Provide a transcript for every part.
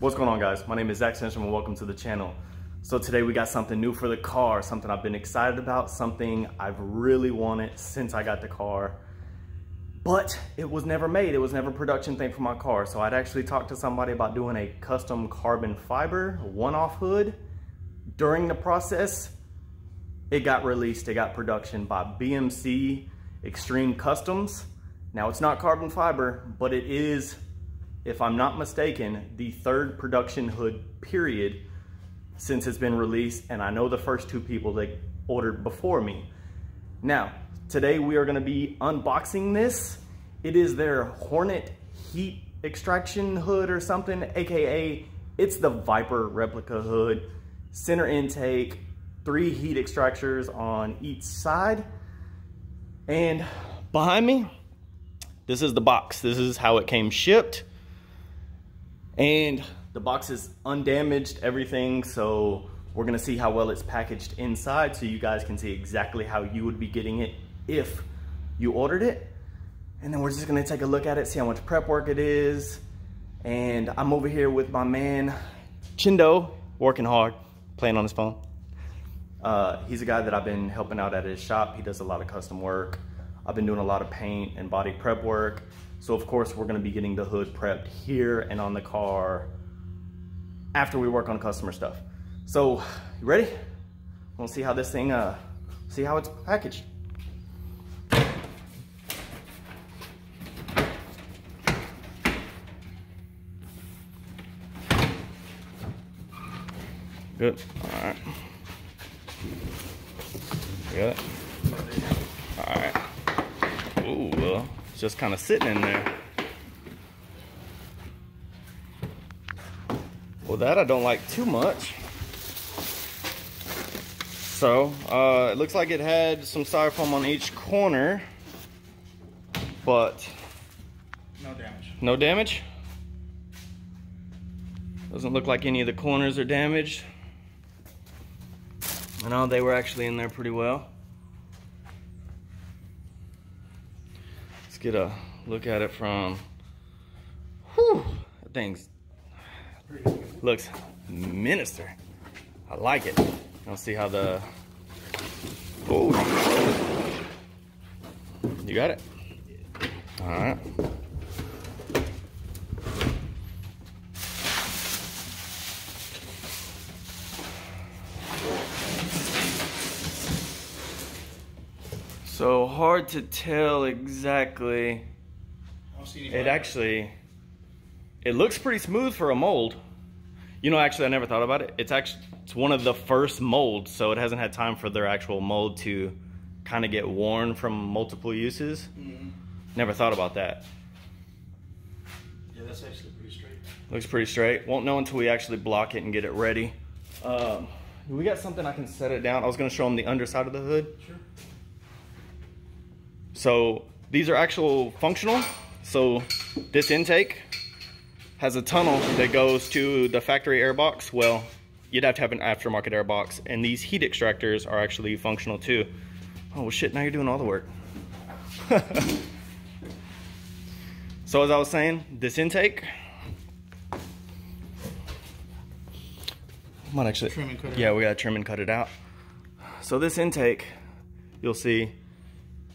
What's going on, guys? My name is Zack Stenstrom and welcome to the channel. So today we got something new for the car, something I've been excited about, something I've really wanted since I got the car, but it was never made. It was never a production thing for my car. So I'd actually talked to somebody about doing a custom carbon fiber one-off hood. During the process, it got released. It got production by BMC Extreme Customs. Now, it's not carbon fiber, but it is, if I'm not mistaken, the third production hood period since it's been released, and I know the first two people that ordered before me. Now, today we are gonna be unboxing this. It is their Hornet heat extraction hood or something, AKA it's the Viper replica hood, center intake, 3 heat extractors on each side. And behind me, this is the box. This is how it came shipped. And the box is undamaged, everything. So we're gonna see how well it's packaged inside so you guys can see exactly how you would be getting it if you ordered it. And then we're just gonna take a look at it, see how much prep work it is. And I'm over here with my man, Chendo, working hard, playing on his phone. He's a guy that I've been helping out at his shop. He does a lot of custom work. I've been doing a lot of paint and body prep work. So of course we're gonna be getting the hood prepped here and on the car after we work on customer stuff. So you ready? We'll see how this thing, see how it's packaged. Good, all right. Good, all right. Ooh, well, it's just kind of sitting in there. Well, that I don't like too much. So, it looks like it had some styrofoam on each corner, but no damage. No damage? Doesn't look like any of the corners are damaged. I know they were actually in there pretty well. Get a look at it from, whew, that thing's, looks minister. I like it. I'll see how the, oh, you got it? All right. So hard to tell exactly. It actually, it looks pretty smooth for a mold. You know, actually I never thought about it. It's actually, it's one of the first molds, so it hasn't had time for their actual mold to kind of get worn from multiple uses. Mm-hmm. Never thought about that. Yeah, that's actually pretty straight. Looks pretty straight. Won't know until we actually block it and get it ready. We got something I can set it down. I was gonna show them the underside of the hood. Sure. So these are actual functional. So this intake has a tunnel that goes to the factory airbox. Well, you'd have to have an aftermarket airbox, and these heat extractors are actually functional too. Oh shit, now you're doing all the work. So as I was saying, this intake, I might actually, trim and cut it out. We gotta trim and cut it out. So this intake, you'll see,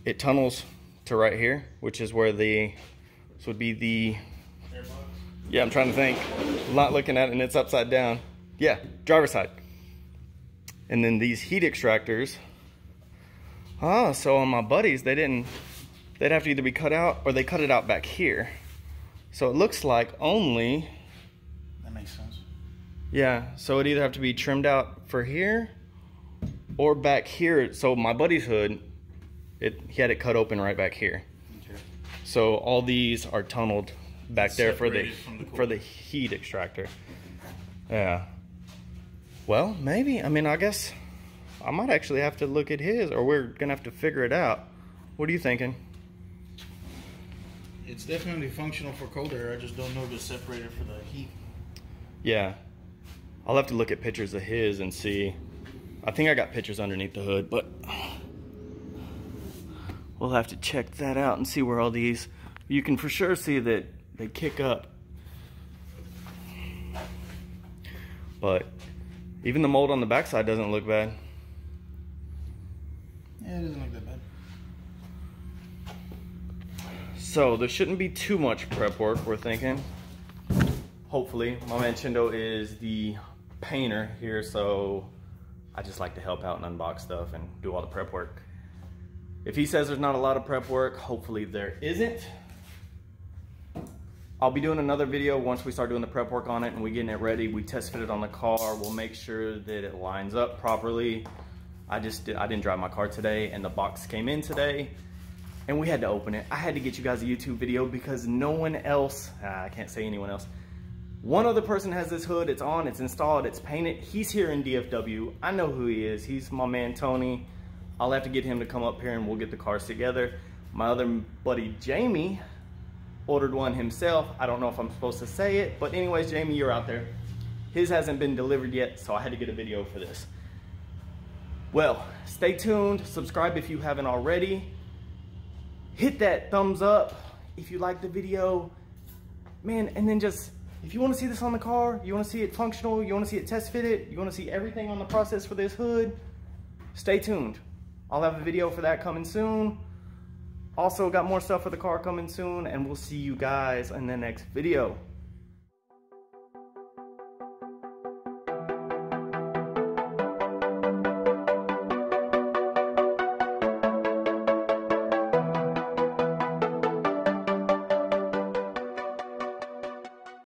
it tunnels to right here, which is where the, this would be the, yeah, I'm trying to think. I'm not looking at it and it's upside down. Yeah, driver's side. And then these heat extractors. Ah, so on my buddies, they didn't, they'd have to either be cut out or they cut it out back here. So it looks like only, that makes sense. Yeah, so it'd either have to be trimmed out for here or back here. So my buddy's hood, he had it cut open right back here. Okay. So all these are tunneled back separated there for the heat extractor. Yeah. Well, maybe. I mean, I guess I might actually have to look at his, or we're going to have to figure it out. What are you thinking? It's definitely functional for cold air. I just don't know if it's separated for the heat. Yeah. I'll have to look at pictures of his and see. I think I got pictures underneath the hood, but we'll have to check that out and see where all these, you can for sure see that they kick up. But even the mold on the backside doesn't look bad. Yeah, it doesn't look that bad. So there shouldn't be too much prep work, we're thinking. Hopefully. My man Chendo is the painter here, so I just like to help out and unbox stuff and do all the prep work. If he says there's not a lot of prep work, hopefully there isn't. I'll be doing another video once we start doing the prep work on it and we're getting it ready. We test fit it on the car. We'll make sure that it lines up properly. I didn't drive my car today, and the box came in today and we had to open it. I had to get you guys a YouTube video because no one else, I can't say anyone else. One other person has this hood. It's on, it's installed, it's painted. He's here in DFW. I know who he is. He's my man, Tony. I'll have to get him to come up here and we'll get the cars together. My other buddy, Jamie, ordered one himself. I don't know if I'm supposed to say it, but anyways, Jamie, you're out there. His hasn't been delivered yet, so I had to get a video for this. Well, stay tuned. Subscribe if you haven't already. Hit that thumbs up if you like the video. Man, and then just, if you want to see this on the car, you want to see it functional, you want to see it test fitted, you want to see everything on the process for this hood, stay tuned. I'll have a video for that coming soon. Also got more stuff for the car coming soon, and we'll see you guys in the next video.